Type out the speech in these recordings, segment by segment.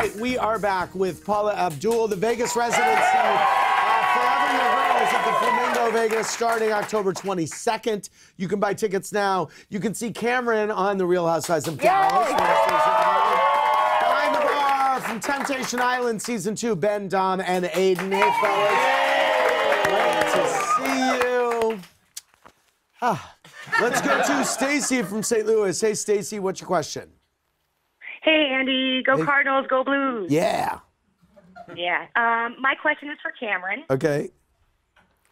right, we are back with Paula Abdul, the Vegas resident singer. Forever Your Girls at the Flamingo Vegas starting October 22nd. You can buy tickets now. You can see Kameron on the Real Housewives of Camelot. Behind the Bar from Temptation Island Season 2, Ben, Dom, and Aiden. Hey, fellas. Great to see you. Let's go to Stacy from St. Louis. Hey, Stacy, what's your question? Hey, Andy. Go Cardinals, go Blues. Yeah. Yeah. My question is for Kameron. Okay.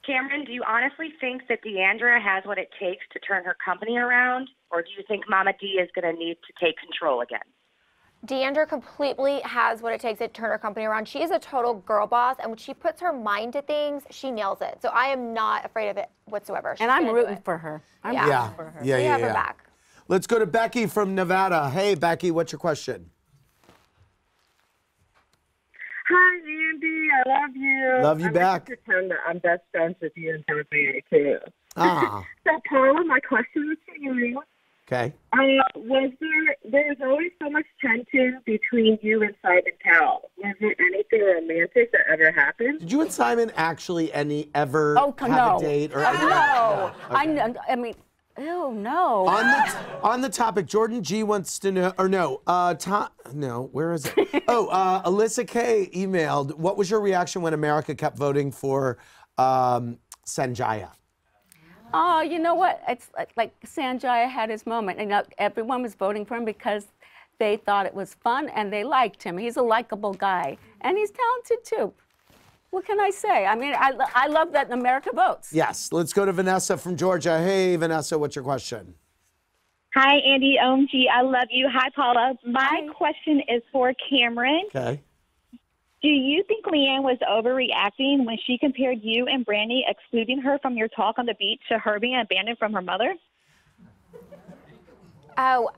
Kameron, do you honestly think that D'Andra has what it takes to turn her company around, or do you think Mama D is going to need to take control again? D'Andra completely has what it takes to turn her company around. She is a total girl boss, and when she puts her mind to things, she nails it. So I am not afraid of it whatsoever. She's and I'm rooting for her. Yeah, yeah, have her back. Let's go to Becky from Nevada. Hey, Becky, what's your question? Hi, Andy. I love you. Love you back. Like to pretend that I'm best friends with you and everybody too. Ah. So, Paula, my question is for you. Okay. There was always so much tension between you and Simon Cowell. Was there anything romantic that ever happened? Did you and Simon actually ever have a date? No. On the topic, Jordan G wants to know, or no, where is it? Alyssa K emailed, what was your reaction when America kept voting for Sanjaya? Oh, you know what? It's like Sanjaya had his moment, and everyone was voting for him because they thought it was fun and they liked him. He's a likable guy, and he's talented too. What can I say? I mean, I love that America votes. Yes. Let's go to Vanessa from Georgia. Hey, Vanessa, what's your question? Hi, Andy. OMG, I love you. Hi, Paula. My question is for Kameron. Okay. Do you think Leanne was overreacting when she compared you and Brandy, excluding her from your talk on the beach, to her being abandoned from her mother? Oh,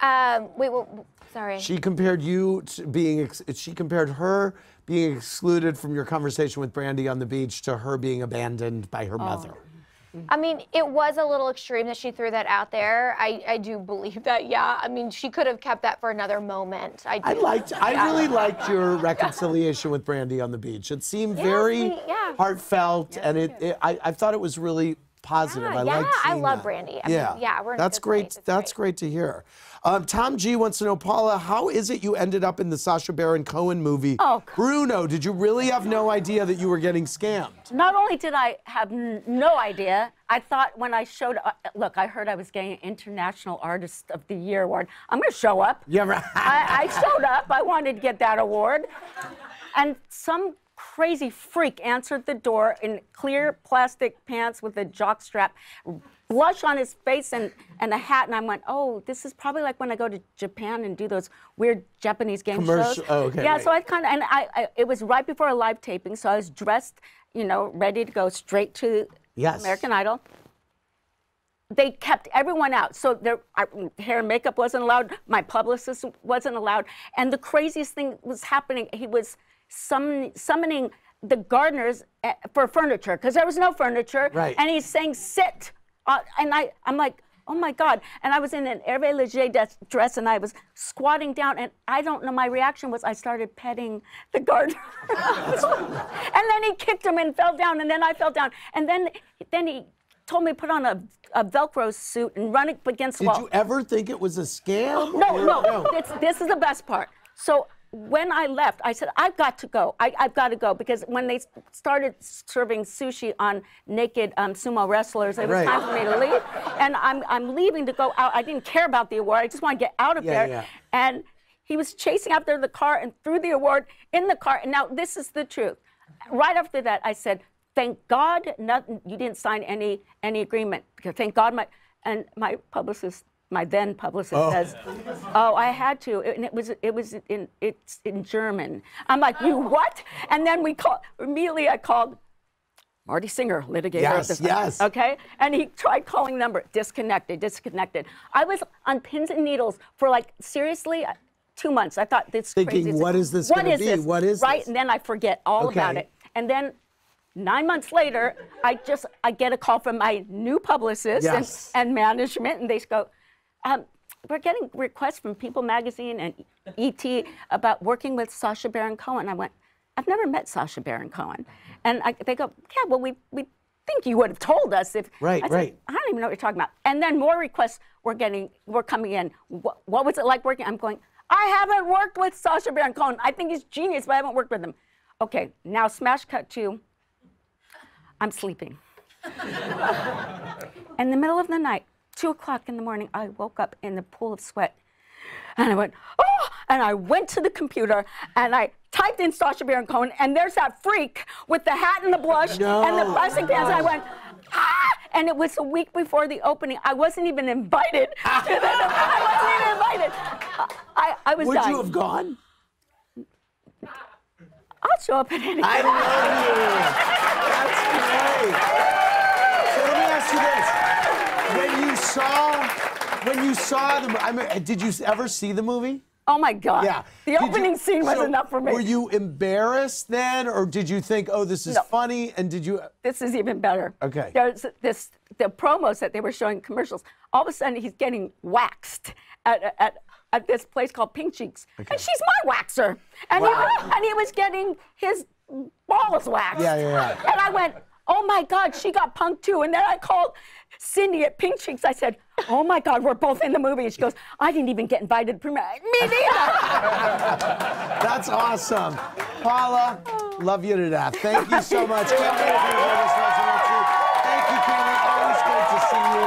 sorry. She compared you to being, she compared her being excluded from your conversation with Brandy on the beach to her being abandoned by her mother. I mean, it was a little extreme that she threw that out there. I do believe that, yeah. I mean, she could have kept that for another moment. I really liked your reconciliation with Brandy on the beach. It seemed very heartfelt, and I thought it was really positive. I love Brandy. That's great to hear. Tom G wants to know, Paula, how is it you ended up in the Sacha Baron Cohen movie? Oh, Bruno, did you really have no idea that you were getting scammed? Not only did I have no idea, I thought when I showed up, look, I heard I was getting an International Artist of the Year award. I'm going to show up. Yeah, right. I showed up. I wanted to get that award. And some crazy freak answered the door in clear plastic pants with a jock strap, blush on his face, and a hat. And I went, oh, this is probably like when I go to Japan and do those weird Japanese game shows. Oh, okay, yeah, right. So I kind of, and it was right before a live taping, so I was dressed, you know, ready to go straight to American Idol. They kept everyone out. So their hair and makeup wasn't allowed. My publicist wasn't allowed. And the craziest thing was happening. He was summoning the gardeners for furniture, because there was no furniture, and he's saying, sit. And I'm like, oh my God. And I was in an Hervé Leger dress, and I was squatting down, and I don't know, my reaction was I started petting the gardener. And then he kicked him and fell down, and then I fell down. And then he told me to put on a Velcro suit and run up against the wall. Did you ever think it was a scam? No. This is the best part. So when I left, I said, I've got to go. I've got to go, because when they started serving sushi on naked sumo wrestlers, it was time for me to leave. And I'm leaving to go out. I didn't care about the award. I just want to get out of there. Yeah. And he was chasing after the car and threw the award in the car. And now this is the truth. Right after that, I said, thank God you didn't sign any agreement. Thank God my publicist, my then publicist, says, "Oh, I had to," and it's in German. I'm like, "You what?" And then immediately. I called Marty Singer, litigator. Yes. Okay, and he tried calling number, disconnected. I was on pins and needles for, like, seriously, 2 months. I thought this thinking, crazy. What is this? What is this? What is this? And then I forget all about it, and then 9 months later, I get a call from my new publicist and management, and they go, we're getting requests from People Magazine and ET about working with Sacha Baron Cohen. I went, I've never met Sacha Baron Cohen. And they go, yeah, well, we think you would have told us if... Right, I said, right. I don't even know what you're talking about. And then more requests were coming in. What was it like working? I'm going, I haven't worked with Sacha Baron Cohen. I think he's genius, but I haven't worked with him. Okay, now smash cut to, I'm sleeping. In the middle of the night, 2:00 in the morning, I woke up in the pool of sweat. And I went, oh! And I went to the computer and I typed in Sacha Baron Cohen, and there's that freak with the hat and the blush and the busting pants. And I went, ah! And it was a week before the opening. I wasn't even invited. I was dying. Would you have gone? I'll show up at any time. I love you. That's great. So let me ask you this: when you saw the, I mean, did you ever see the movie? Oh my God! Yeah. The opening scene was enough for me. Were you embarrassed then, or did you think, oh, this is funny? And did you? This is even better. Okay. There's this the promos that they were showing commercials. All of a sudden, he's getting waxed at this place called Pink Cheeks. Okay. And she's my waxer. And, he was getting his balls waxed. Yeah, yeah, yeah. And I went, oh my God, she got punked too. And then I called Cindy at Pink Cheeks. I said, oh my God, we're both in the movie. And she goes, I didn't even get invited to premiere. Me neither. That's awesome. Paula, love you to death. Thank you so much. Can't wait to hear this residency. Thank you, Kameron. Always great to see you.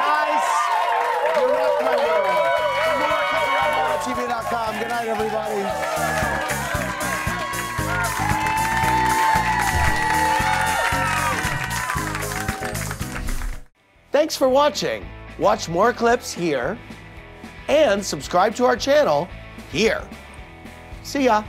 Guys, you rock my world. TV.com. Good night, everybody. Thanks for watching. Watch more clips here and subscribe to our channel here. See ya.